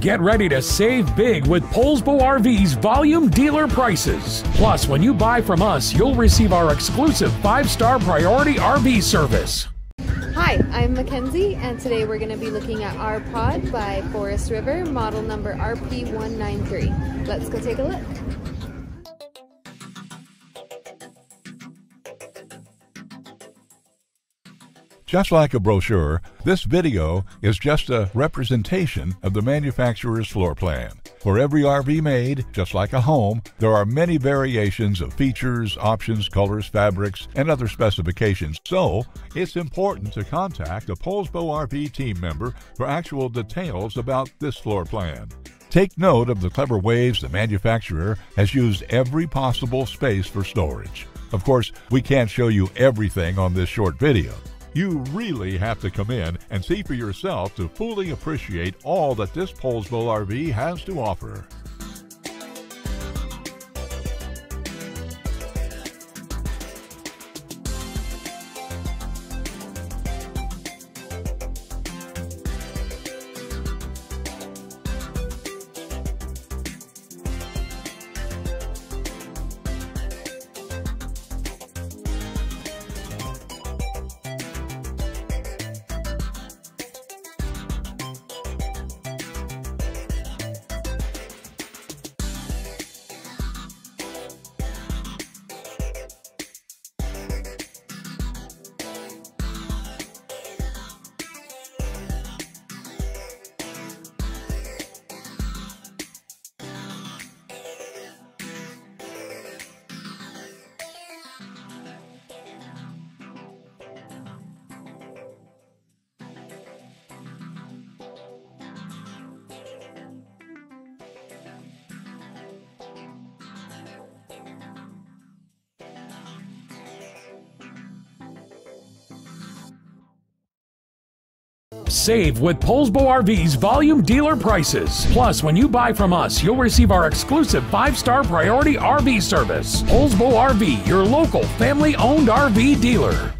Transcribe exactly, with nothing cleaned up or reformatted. Get ready to save big with Poulsbo R V's volume dealer prices. Plus, when you buy from us, you'll receive our exclusive five-star priority R V service. Hi, I'm Mackenzie, and today we're going to be looking at R-Pod by Forest River, model number R P one nine three. Let's go take a look. Just like a brochure, this video is just a representation of the manufacturer's floor plan. For every R V made, just like a home, there are many variations of features, options, colors, fabrics, and other specifications. So, it's important to contact a Poulsbo R V team member for actual details about this floor plan. Take note of the clever ways the manufacturer has used every possible space for storage. Of course, we can't show you everything on this short video. You really have to come in and see for yourself to fully appreciate all that this Poulsbo R V has to offer. Save with Poulsbo R V's volume dealer prices. Plus, when you buy from us, you'll receive our exclusive five-star priority R V service. Poulsbo R V, your local family-owned R V dealer.